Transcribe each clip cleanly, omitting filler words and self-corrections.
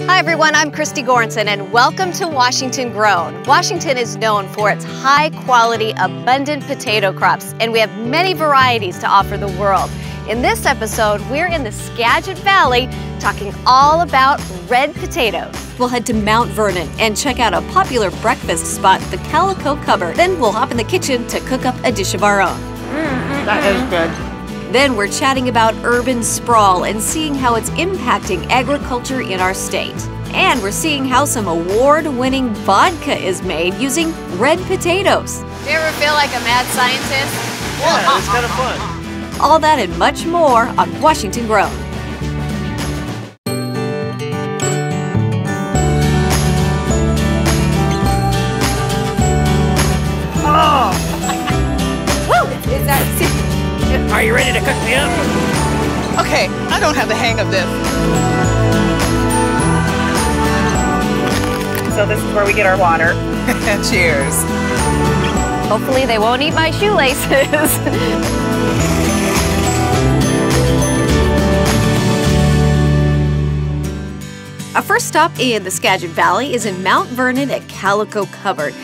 Hi everyone, I'm Christy Gorenson and welcome to Washington Grown. Washington is known for its high quality, abundant potato crops, and we have many varieties to offer the world. In this episode, we're in the Skagit Valley talking all about red potatoes. We'll head to Mount Vernon and check out a popular breakfast spot, the Calico Cupboard. Then we'll hop in the kitchen to cook up a dish of our own. That is good. Then we're chatting about urban sprawl and seeing how it's impacting agriculture in our state. And we're seeing how some award-winning vodka is made using red potatoes. Do you ever feel like a mad scientist? Yeah, it's kind of fun. All that and much more on Washington Grown. Are you ready to cook me up? Okay, I don't have the hang of this. So this is where we get our water. Cheers. Hopefully they won't eat my shoelaces. Our first stop in the Skagit Valley is in Mount Vernon at Calico Cupboard.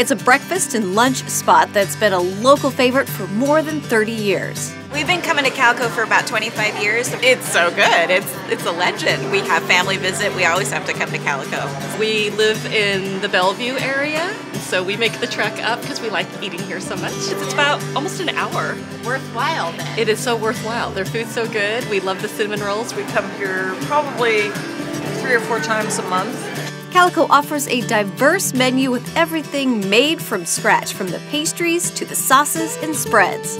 It's a breakfast and lunch spot that's been a local favorite for more than 30 years. We've been coming to Calico for about 25 years. It's so good. It's a legend. We have family visit. We always have to come to Calico. We live in the Bellevue area, so we make the trek up because we like eating here so much. It's about almost an hour. Worthwhile, then. It is so worthwhile. Their food's so good. We love the cinnamon rolls. We come here probably 3 or 4 times a month. Calico offers a diverse menu with everything made from scratch, from the pastries to the sauces and spreads.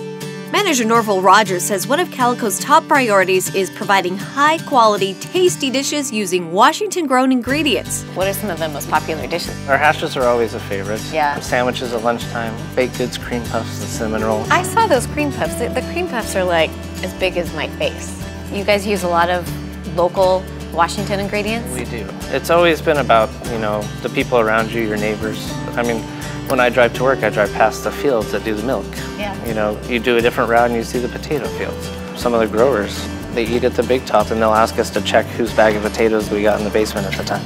Manager Norville Rogers says one of Calico's top priorities is providing high-quality, tasty dishes using Washington-grown ingredients. What are some of the most popular dishes? Our hashes are always a favorite. Yeah. Sandwiches at lunchtime, baked goods, cream puffs, the cinnamon roll. I saw those cream puffs. The cream puffs are like as big as my face. You guys use a lot of local Washington ingredients? We do. It's always been about, you know, the people around you, your neighbors. I mean, when I drive to work, I drive past the fields that do the milk. Yeah. You know, you do a different route and you see the potato fields. Some of the growers, they eat at the big top and they'll ask us to check whose bag of potatoes we got in the basement at the time.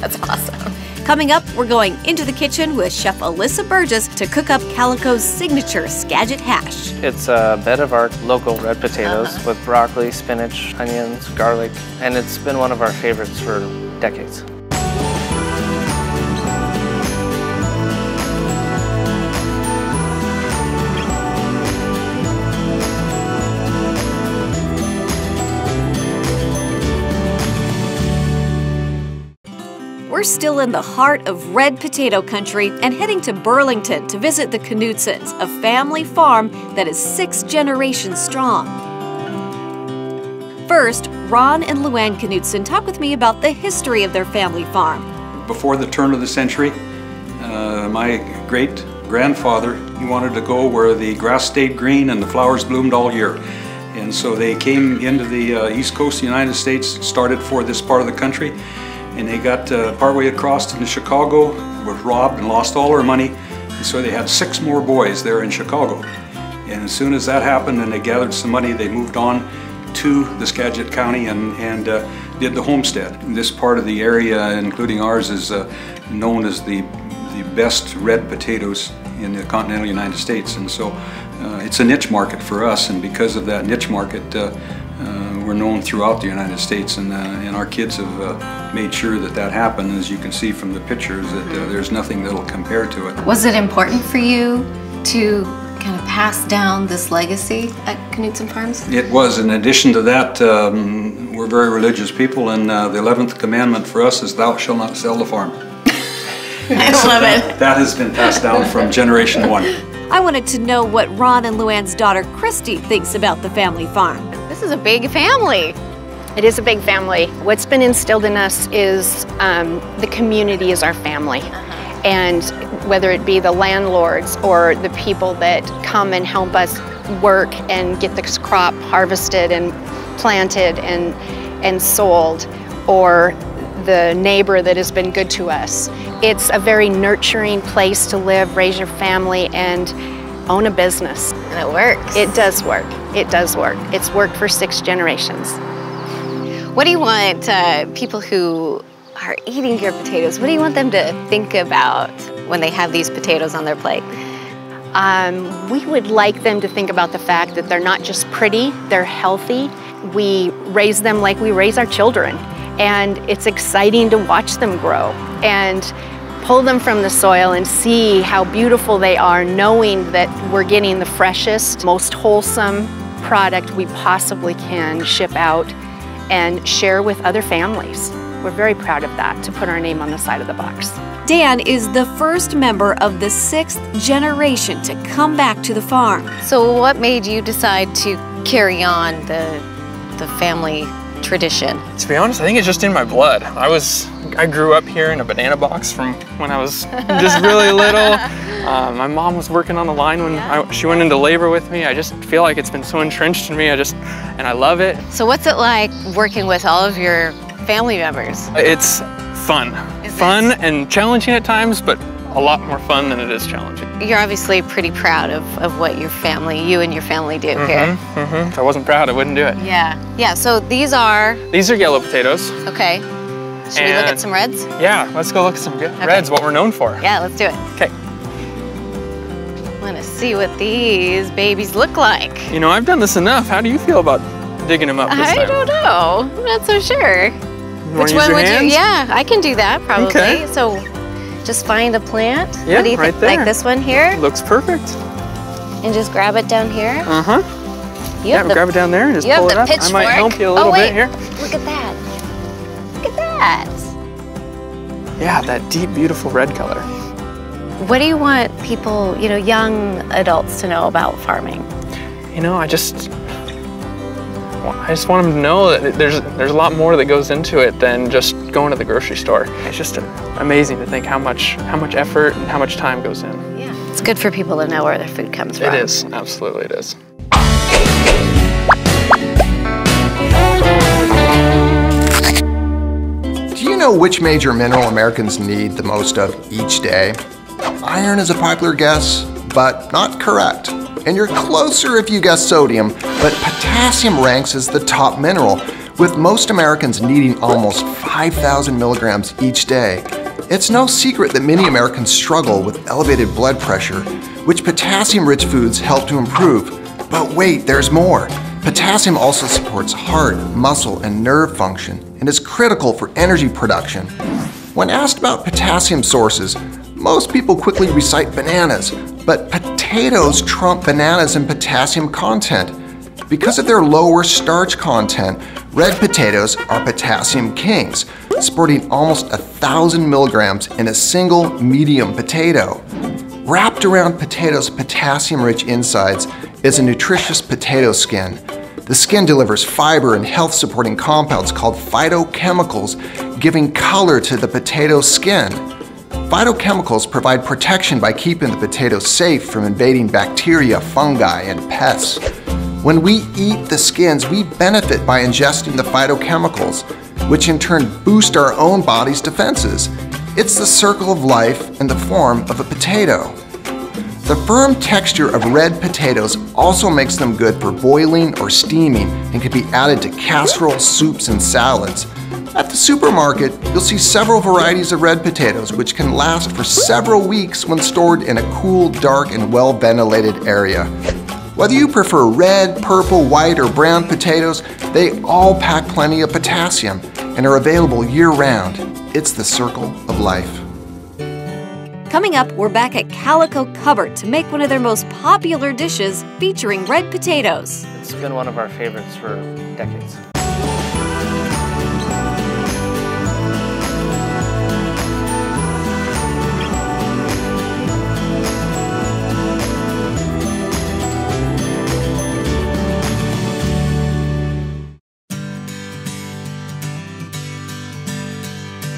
That's awesome. Coming up, we're going into the kitchen with Chef Alyssa Burgess to cook up Calico's signature Skagit hash. It's a bed of our local red potatoes with broccoli, spinach, onions, garlic, and it's been one of our favorites for decades. We're still in the heart of red potato country and heading to Burlington to visit the Knutzens, a family farm that is 6 generations strong. First, Ron and Luann Knutzen talk with me about the history of their family farm. Before the turn of the century, my great-grandfather, he wanted to go where the grass stayed green and the flowers bloomed all year. And so they came into the east coast of the United States, started for this part of the country. And they got partway across to Chicago, was robbed and lost all their money. And so they had 6 more boys there in Chicago. And as soon as that happened and they gathered some money, they moved on to the Skagit County and did the homestead. This part of the area, including ours, is known as the best red potatoes in the continental United States. And so it's a niche market for us. And because of that niche market, we're known throughout the United States, and our kids have made sure that that happened. As you can see from the pictures, that there's nothing that'll compare to it. Was it important for you to kind of pass down this legacy at Knutzen Farms? It was. In addition to that, we're very religious people, and the 11th commandment for us is, "Thou shalt not sell the farm." I so love it. That has been passed down from generation 1. I wanted to know what Ron and Luann's daughter Christy thinks about the family farm. This is a big family. It is a big family. What's been instilled in us is the community is our family. And whether it be the landlords or the people that come and help us work and get this crop harvested and planted and sold, or the neighbor that has been good to us. It's a very nurturing place to live, raise your family, and own a business. And it works. It does work. It does work. It's worked for 6 generations. What do you want people who are eating your potatoes, what do you want them to think about when they have these potatoes on their plate? We would like them to think about the fact that they're not just pretty, they're healthy. We raise them like we raise our children, and it's exciting to watch them grow and pull them from the soil and see how beautiful they are, knowing that we're getting the freshest, most wholesome product we possibly can ship out and share with other families. We're very proud of that, to put our name on the side of the box. Dan is the first member of the 6th generation to come back to the farm. So what made you decide to carry on the family tradition? To be honest, I think it's just in my blood. I grew up here in a banana box from when I was just really little. My mom was working on the line when she went into labor with me. I just feel like it's been so entrenched in me. And I love it. So what's it like working with all of your family members? It's fun. Fun and challenging at times, but a lot more fun than it is challenging. You're obviously pretty proud of what your family, you and your family do here. If I wasn't proud, I wouldn't do it. Yeah, so these are? These are yellow potatoes. Okay. Should we look at some reds? Yeah, let's go look at some reds, what we're known for. Yeah, let's do it. Okay. I want to see what these babies look like. You know, I've done this enough. How do you feel about digging them up this time? I don't know. I'm not so sure. Which one would you? Yeah, I can do that probably. Okay. So just find a plant. Yeah, what do you right think? There. Like this one here? Looks perfect. And just grab it down here. Yeah, grab it down there and just pull it up. I might help you a little bit here. Look at that. Look at that. Yeah, that deep, beautiful red color. What do you want people, you know, young adults to know about farming? You know, I just want them to know that there's a lot more that goes into it than just going to the grocery store. It's just amazing to think how much effort and how much time goes in. Yeah, it's good for people to know where their food comes from. It is, absolutely it is. Do you know which major mineral Americans need the most of each day? Iron is a popular guess, but not correct. And you're closer if you guess sodium, but potassium ranks as the top mineral, with most Americans needing almost 5,000 milligrams each day. It's no secret that many Americans struggle with elevated blood pressure, which potassium-rich foods help to improve. But wait, there's more. Potassium also supports heart, muscle, and nerve function, and is critical for energy production. When asked about potassium sources, most people quickly recite bananas, but potatoes trump bananas in potassium content. Because of their lower starch content, red potatoes are potassium kings, sporting almost 1,000 milligrams in a single medium potato. Wrapped around potatoes' potassium-rich insides is a nutritious potato skin. The skin delivers fiber and health-supporting compounds called phytochemicals, giving color to the potato skin. Phytochemicals provide protection by keeping the potatoes safe from invading bacteria, fungi, and pests. When we eat the skins, we benefit by ingesting the phytochemicals, which in turn boost our own body's defenses. It's the circle of life in the form of a potato. The firm texture of red potatoes also makes them good for boiling or steaming and can be added to casseroles, soups, and salads. At the supermarket, you'll see several varieties of red potatoes, which can last for several weeks when stored in a cool, dark, and well-ventilated area. Whether you prefer red, purple, white, or brown potatoes, they all pack plenty of potassium and are available year-round. It's the circle of life. Coming up, we're back at Calico Cupboard to make one of their most popular dishes featuring red potatoes. It's been one of our favorites for decades.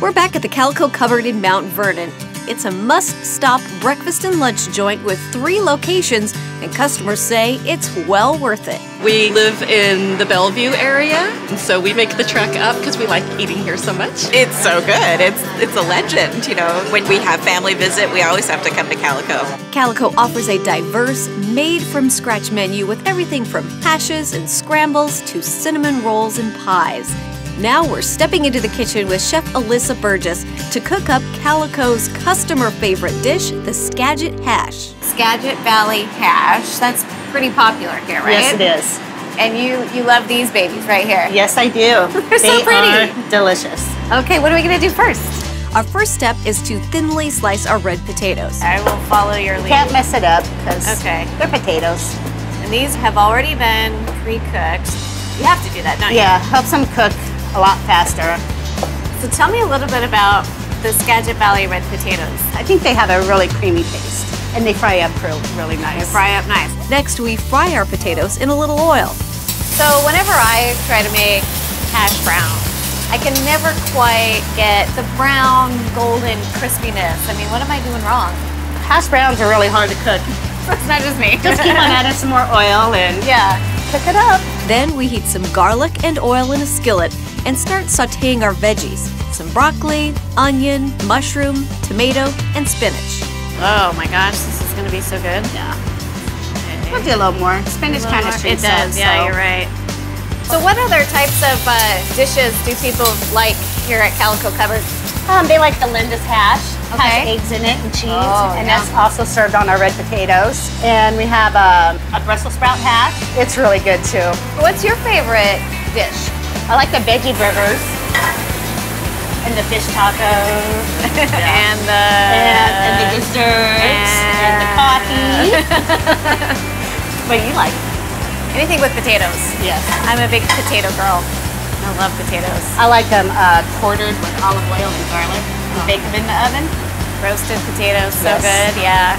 We're back at the Calico Cupboard in Mount Vernon. It's a must-stop breakfast and lunch joint with 3 locations, and customers say it's well worth it. We live in the Bellevue area, and so we make the trek up because we like eating here so much. It's so good. It's a legend, you know. When we have family visit, we always have to come to Calico. Calico offers a diverse, made-from-scratch menu with everything from hashes and scrambles to cinnamon rolls and pies. Now we're stepping into the kitchen with Chef Alyssa Burgess to cook up Calico's customer favorite dish, the Skagit hash. Skagit Valley hash, that's pretty popular here, right? Yes, it is. And you love these babies right here. Yes, I do. They're so pretty. They are delicious. Okay, what are we gonna do first? Our first step is to thinly slice our red potatoes. I will follow your lead. Can't mess it up because they're potatoes. And these have already been pre-cooked. You have to do that, don't you? Yeah, helps them cook a lot faster. So tell me a little bit about the Skagit Valley red potatoes. I think they have a really creamy taste and they fry up really nice. They fry up nice. Next, we fry our potatoes in a little oil. So whenever I try to make hash brown, I can never quite get the brown, golden crispiness. I mean, what am I doing wrong? Hash browns are really hard to cook. That's not just me. Just keep on adding some more oil and cook it up. Then we heat some garlic and oil in a skillet and start sauteing our veggies. Some broccoli, onion, mushroom, tomato, and spinach. Oh my gosh, this is gonna be so good. Yeah. Okay. We'll do a little more. Spinach kind of treats us. It does, yeah, you're right. So what other types of dishes do people like here at Calico Cupboard? They like the Linda's hash. It has eggs in it and cheese, and that's also served on our red potatoes. And we have a Brussels sprout hash. It's really good too. What's your favorite dish? I like the veggie burgers and the fish tacos and the desserts and the coffee. What do you like? Anything with potatoes. Yes. I'm a big potato girl. I love potatoes. I like them quartered with olive oil and garlic. Bake them in the oven. Roasted potatoes, so good, yeah.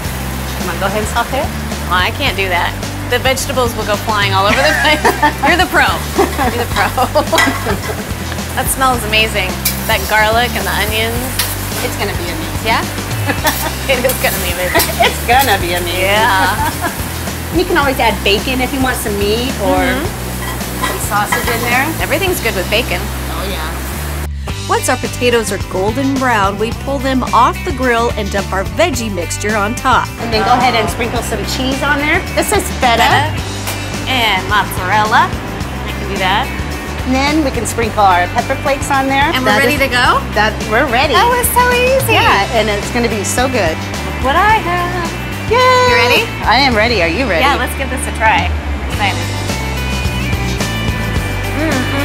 Come on, go ahead and saute it. Well, I can't do that. The vegetables will go flying all over the place. You're the pro. You're the pro. That smells amazing. That garlic and the onions. It's gonna be amazing. Yeah? It is gonna be amazing. It's gonna be amazing. Yeah. You can always add bacon if you want some meat or some sausage in there. Everything's good with bacon. Oh yeah. Once our potatoes are golden brown, we pull them off the grill and dump our veggie mixture on top. And then go ahead and sprinkle some cheese on there. This is feta. And mozzarella. I can do that. And then we can sprinkle our pepper flakes on there. And we're ready to go? We're ready. Oh, it's so easy. Yeah, and it's gonna be so good. Look what I have. Yay! You ready? I am ready. Are you ready? Yeah, let's give this a try. Excited.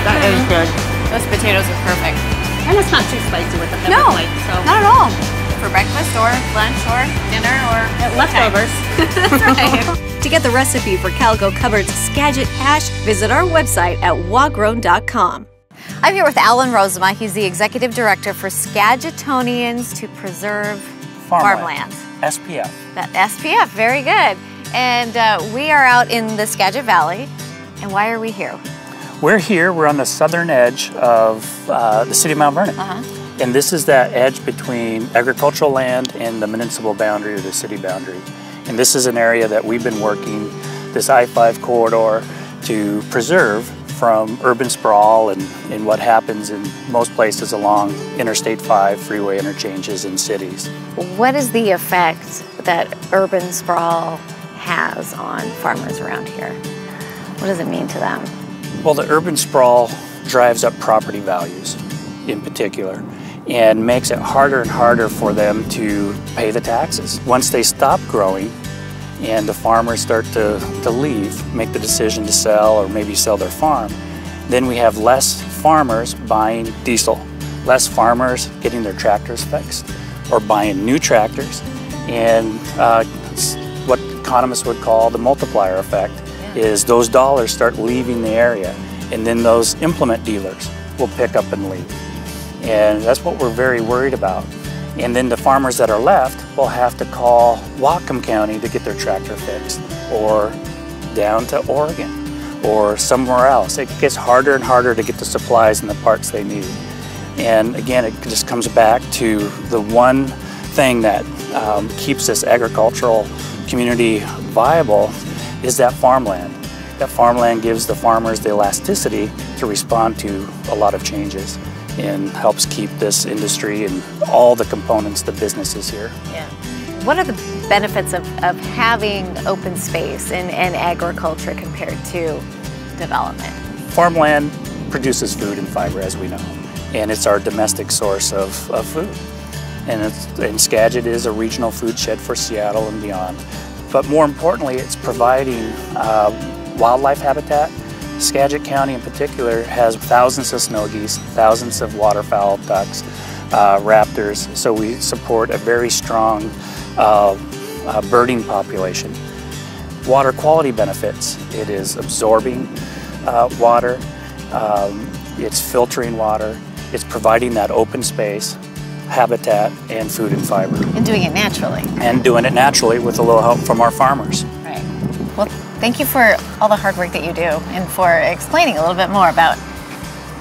That is good. Those potatoes are perfect. And it's not too spicy with the pepper flakes. No, not at all. For breakfast or lunch or dinner or leftovers. That's right. To get the recipe for Calico Cupboard's Skagit hash, visit our website at wagrown.com. I'm here with Alan Rosema. He's the Executive Director for Skagitonians to Preserve Farmland. SPF. That SPF, very good. And we are out in the Skagit Valley. And why are we here? We're here, we're on the southern edge of the city of Mount Vernon. And this is that edge between agricultural land and the municipal boundary or the city boundary. And this is an area that we've been working, this I-5 corridor, to preserve from urban sprawl and what happens in most places along Interstate 5 freeway interchanges in cities. What is the effect that urban sprawl has on farmers around here? What does it mean to them? Well, the urban sprawl drives up property values in particular and makes it harder and harder for them to pay the taxes. Once they stop growing, and the farmers start to leave, make the decision to sell or maybe sell their farm, then we have less farmers buying diesel, less farmers getting their tractors fixed or buying new tractors. And what economists would call the multiplier effect is those dollars start leaving the area, and then those implement dealers will pick up and leave. And that's what we're very worried about. And then the farmers that are left will have to call Whatcom County to get their tractor fixed, or down to Oregon, or somewhere else. It gets harder and harder to get the supplies and the parts they need. And again, it just comes back to the one thing that keeps this agricultural community viable is that farmland. That farmland gives the farmers the elasticity to respond to a lot of changes and helps keep this industry and all the components, the businesses here. Yeah. What are the benefits of having open space and agriculture compared to development? Farmland produces food and fiber, as we know, and it's our domestic source of food. And Skagit is a regional foodshed for Seattle and beyond. But more importantly, it's providing wildlife habitat. Skagit County in particular has thousands of snow geese, thousands of waterfowl, ducks, raptors, so we support a very strong birding population. Water quality benefits. It is absorbing water, it's filtering water, it's providing that open space, habitat, and food and fiber. And doing it naturally. And doing it naturally with a little help from our farmers. Right. Well, thank you for all the hard work that you do and for explaining a little bit more about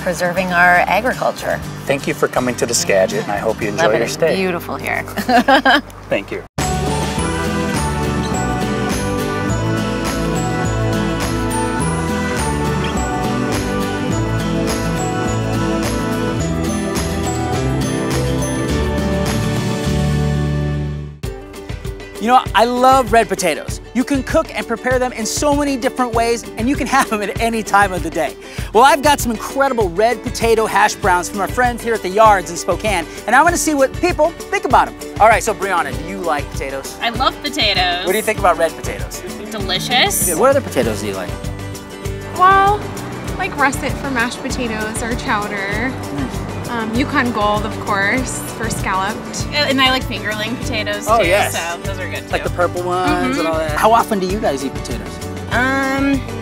preserving our agriculture. Thank you for coming to the Skagit, and I hope you enjoy your stay. It's beautiful here. Thank you. You know, I love red potatoes. You can cook and prepare them in so many different ways, and you can have them at any time of the day. Well, I've got some incredible red potato hash browns from our friends here at the Yards in Spokane, and I want to see what people think about them. All right, so Brianna, do you like potatoes? I love potatoes. What do you think about red potatoes? Delicious. Good. What other potatoes do you like? Well, like russet for mashed potatoes or chowder. Yukon Gold, of course, for scalloped. And I like fingerling potatoes too, so those are good too. Like the purple ones and all that. How often do you guys eat potatoes?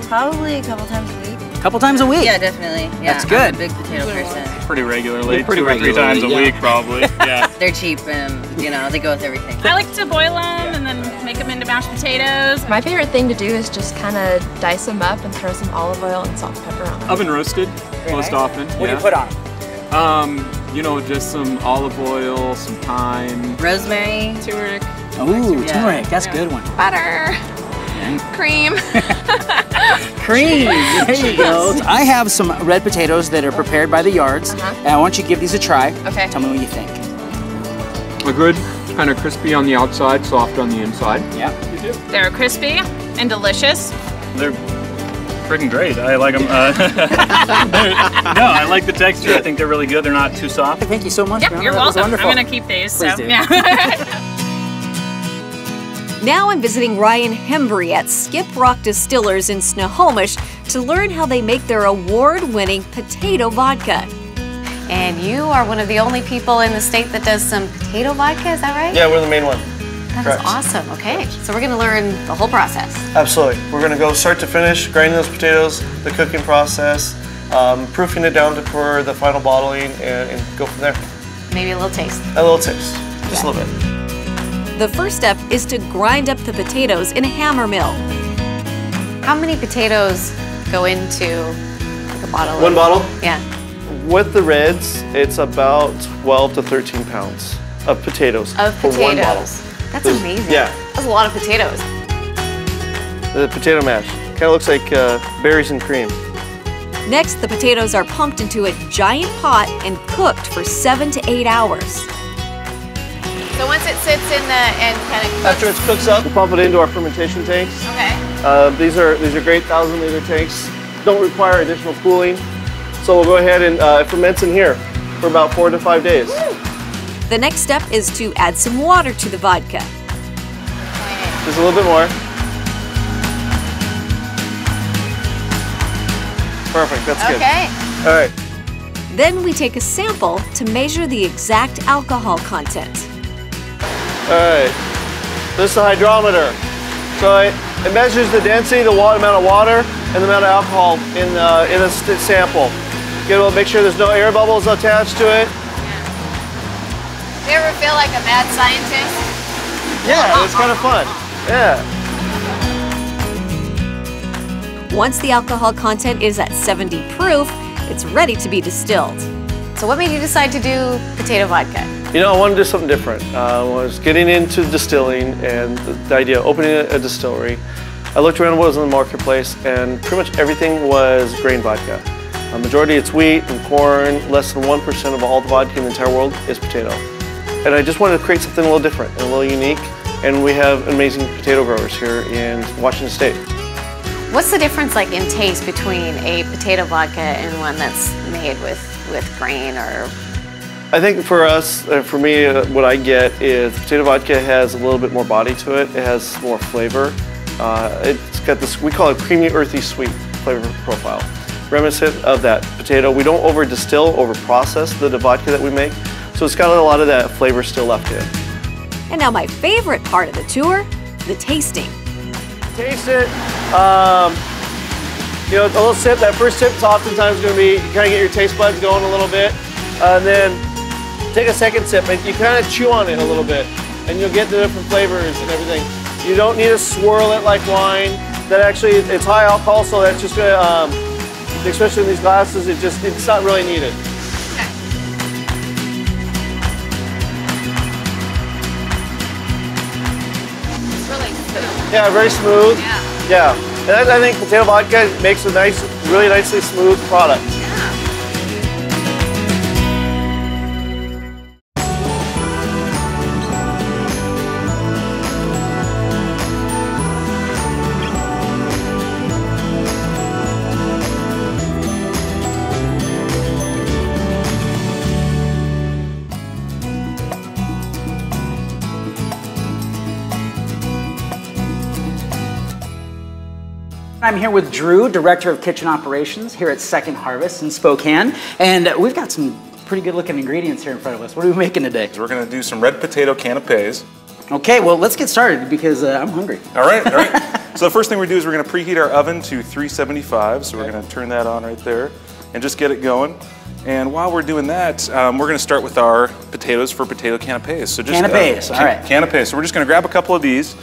Probably a couple times a week. A couple times a week? Yeah, definitely. Yeah, that's good. I'm a big potato person. Pretty regularly, two or three times a week probably. Yeah. They're cheap and, you know, they go with everything. I like to boil them and then make them into mashed potatoes. My favorite thing to do is just kind of dice them up and throw some olive oil and salt and pepper on them. Oven roasted most often. What do you put on them? You know, just some olive oil, some thyme. Rosemary. Turmeric. Ooh, turmeric, that's a good one. Butter. Cream. Cream, there you go. I have some red potatoes that are prepared by the Yards, and I want you to give these a try. Okay. Tell me what you think. They're good, kind of crispy on the outside, soft on the inside. Yeah. You do. They're crispy and delicious. They're freaking great. I like them. No, I like the texture. I think they're really good. They're not too soft. Thank you so much. Yep, you're welcome. I'm going to keep these. So. Yeah. Now I'm visiting Ryan Hembry at Skip Rock Distillers in Snohomish to learn how they make their award-winning potato vodka. And you are one of the only people in the state that does some potato vodka, is that right? Yeah, we're the main one. That's awesome. Okay, so we're going to learn the whole process. Absolutely. We're going to go start to finish, grinding those potatoes, the cooking process, proofing it down to pour the final bottling, and go from there. Maybe a little taste. A little taste. Just a little bit. The first step is to grind up the potatoes in a hammer mill. How many potatoes go into like a bottle? One bottle? Yeah. With the reds, it's about 12 to 13 pounds of potatoes for one bottle. That's amazing. Yeah. That's a lot of potatoes. The potato mash. Kind of looks like berries and cream. Next, the potatoes are pumped into a giant pot and cooked for 7 to 8 hours. So once it sits in the and kind of cooks. After it cooks up, we pump it into our fermentation tanks. Okay. These are great 1,000-liter tanks. Don't require additional cooling. So we'll go ahead and it ferments in here for about 4 to 5 days. Woo. The next step is to add some water to the vodka. Just a little bit more. Perfect, that's good. Okay. All right. Then we take a sample to measure the exact alcohol content. All right, this is the hydrometer. So it measures the density, the amount of water, and the amount of alcohol in a sample. We'll make sure there's no air bubbles attached to it. Do you ever feel like a mad scientist? Yeah, it's kind of fun. Yeah. Once the alcohol content is at 70 proof, it's ready to be distilled. So what made you decide to do potato vodka? You know, I wanted to do something different. I was getting into distilling and the idea of opening a distillery. I looked around what was in the marketplace and pretty much everything was grain vodka. A majority it's wheat and corn. Less than 1% of all the vodka in the entire world is potato. And I just wanted to create something a little different and a little unique. And we have amazing potato growers here in Washington State. What's the difference like in taste between a potato vodka and one that's made with grain or? I think for us, for me, what I get is potato vodka has a little bit more body to it. It has more flavor. It's got this, we call it creamy, earthy, sweet flavor profile. Reminiscent of that potato. We don't over distill, over process the vodka that we make. So it's got a lot of that flavor still left in. And now my favorite part of the tour, the tasting. Taste it. You know, a little sip. That first sip is oftentimes going to be, you kind of get your taste buds going a little bit. And then take a second sip and you kind of chew on it a little bit. And you'll get the different flavors and everything. You don't need to swirl it like wine. That actually, it's high alcohol, so that's just going to, especially in these glasses, it's not really needed. It's really smooth. Yeah, very smooth. Yeah. And I think potato vodka makes a nice, really nicely smooth product. I'm here with Drew, Director of Kitchen Operations here at Second Harvest in Spokane, and we've got some pretty good looking ingredients here in front of us. What are we making today? We're going to do some red potato canapés. Okay, well let's get started because I'm hungry. All right. So the first thing we do is we're going to preheat our oven to 375, so we're going to turn that on right there and just get it going. And while we're doing that, we're going to start with our potatoes for potato canapés. So just, canapés, all right. Canapés, so we're just going to grab a couple of these,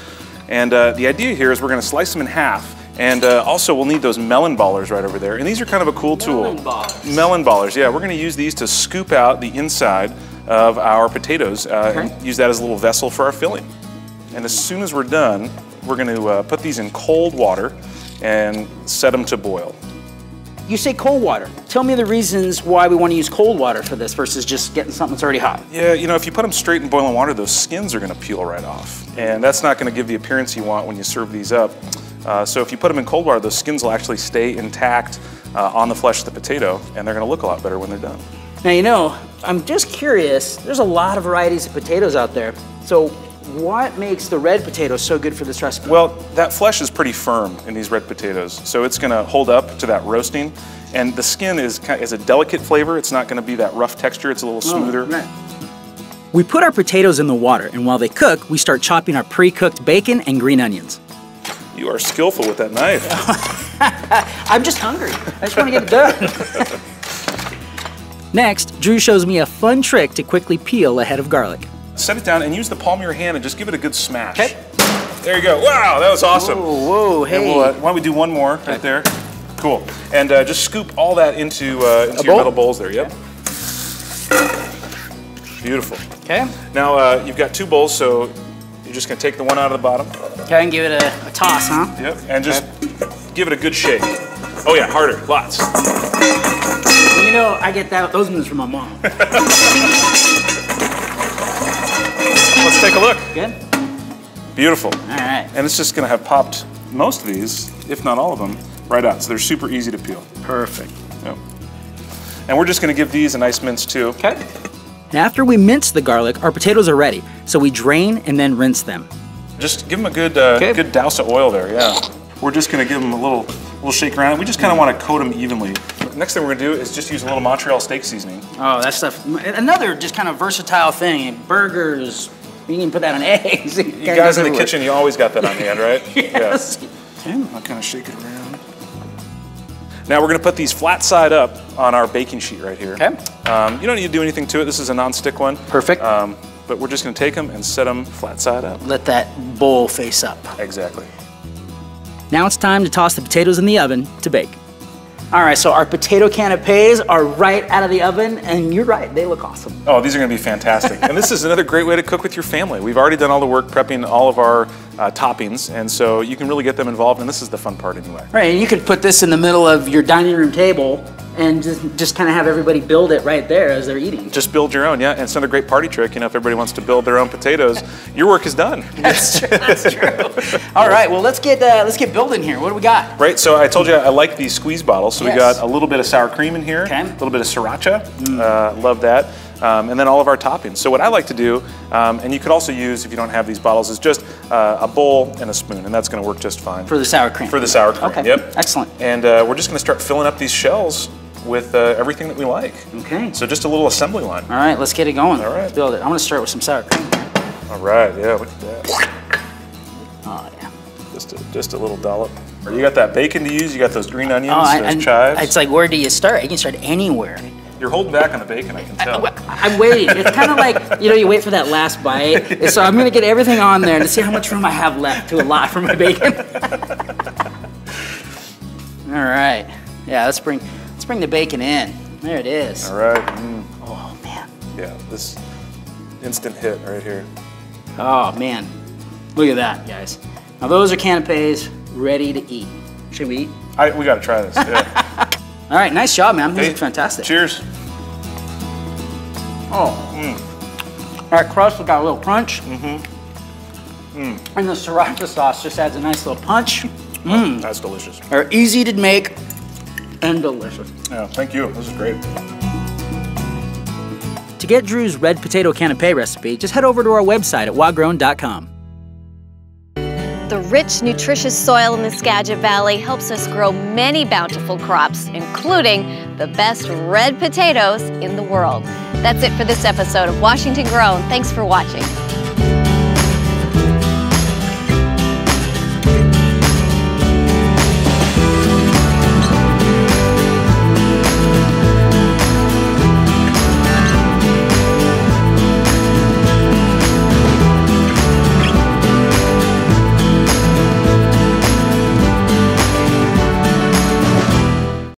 and the idea here is we're going to slice them in half. And also we'll need those melon ballers right over there. And these are kind of a cool tool. Melon ballers. Melon ballers, yeah. We're gonna use these to scoop out the inside of our potatoes and use that as a little vessel for our filling. And as soon as we're done, we're gonna put these in cold water and set them to boil. You say cold water. Tell me the reasons why we want to use cold water for this versus just getting something that's already hot. Yeah, you know, if you put them straight in boiling water, those skins are gonna peel right off. And that's not gonna give the appearance you want when you serve these up. So if you put them in cold water, those skins will actually stay intact on the flesh of the potato, and they're gonna look a lot better when they're done. Now, you know, I'm just curious, there's a lot of varieties of potatoes out there. So what makes the red potato so good for this recipe? Well, that flesh is pretty firm in these red potatoes, so it's gonna hold up to that roasting. And the skin is a delicate flavor. It's not gonna be that rough texture. It's a little smoother. We put our potatoes in the water, and while they cook, we start chopping our pre-cooked bacon and green onions. You are skillful with that knife. I'm just hungry. I just want to get it done. Next, Drew shows me a fun trick to quickly peel a head of garlic. Set it down and use the palm of your hand and just give it a good smash. Okay. There you go. Wow, that was awesome. Whoa, whoa, hey. And we'll, why don't we do one more right there? Cool. And just scoop all that into your metal bowls there. Yep. Okay. Beautiful. Okay. Now you've got two bowls, so you're just going to take the one out of the bottom. Okay, and give it a toss, huh? Yep, and just give it a good shake. Oh yeah, harder, lots. You know, I get that, those ones from my mom. Let's take a look. Good? Beautiful. All right. And it's just gonna have popped most of these, if not all of them, right out. So they're super easy to peel. Perfect. Yep. And we're just gonna give these a nice mince too. Okay. And after we mince the garlic, our potatoes are ready. So we drain and then rinse them. Just give them a good good douse of oil there, yeah. We're just gonna give them a little shake around. We just kinda wanna coat them evenly. Next thing we're gonna do is just use a little Montreal steak seasoning. Oh, that stuff, another just kind of versatile thing. Burgers, you can put that on eggs. You guys in the kitchen, you always got that on hand, right? Yes. Yeah. I'll kinda shake it around. Now we're gonna put these flat side up on our baking sheet right here. Okay. You don't need to do anything to it. This is a non-stick one. Perfect. But we're just gonna take them and set them flat side up. Let that bowl face up. Exactly. Now it's time to toss the potatoes in the oven to bake. All right, so our potato canapés are right out of the oven, and you're right, they look awesome. Oh, these are gonna be fantastic. And this is another great way to cook with your family. We've already done all the work prepping all of our toppings, and so you can really get them involved, and this is the fun part anyway. Right, and you could put this in the middle of your dining room table and just kind of have everybody build it right there as they're eating. Just build your own, yeah, and it's another great party trick. You know, if everybody wants to build their own potatoes, your work is done. That's true, that's true. All right, well, let's get building here. What do we got? Right, so I told you I like these squeeze bottles, so yes. We got a little bit of sour cream in here, okay. A little bit of sriracha, love that. And then all of our toppings. So what I like to do, and you could also use, if you don't have these bottles, is just a bowl and a spoon, and that's gonna work just fine. For the sour cream? For the sour cream, okay. Yep. Excellent. And we're just gonna start filling up these shells with everything that we like. Okay. So just a little assembly line. All right, let's get it going. All right. Let's build it. I'm gonna start with some sour cream. All right, yeah, look at that. Oh, yeah. Just a little dollop. You got that bacon to use, you got those green onions, those chives. It's like, where do you start? You can start anywhere. You're holding back on the bacon, I can tell. I'm waiting. It's kind of like, you know, you wait for that last bite. And so I'm going to get everything on there to see how much room I have left to allot for my bacon. All right. Yeah, let's bring the bacon in. There it is. All right. Mm. Oh, man. Yeah, this instant hit right here. Oh, man. Look at that, guys. Now, those are canapes ready to eat. Should we eat? We got to try this, yeah. All right, nice job, man. This is fantastic. Cheers. Oh. Mm. That crust got a little crunch. Mm-hmm. Mm. And the sriracha sauce just adds a nice little punch. Mm. That's delicious. They're easy to make and delicious. Yeah, thank you. This is great. To get Drew's red potato canapé recipe, just head over to our website at whatgrown.com. The rich, nutritious soil in the Skagit Valley helps us grow many bountiful crops, including the best red potatoes in the world. That's it for this episode of Washington Grown. Thanks for watching.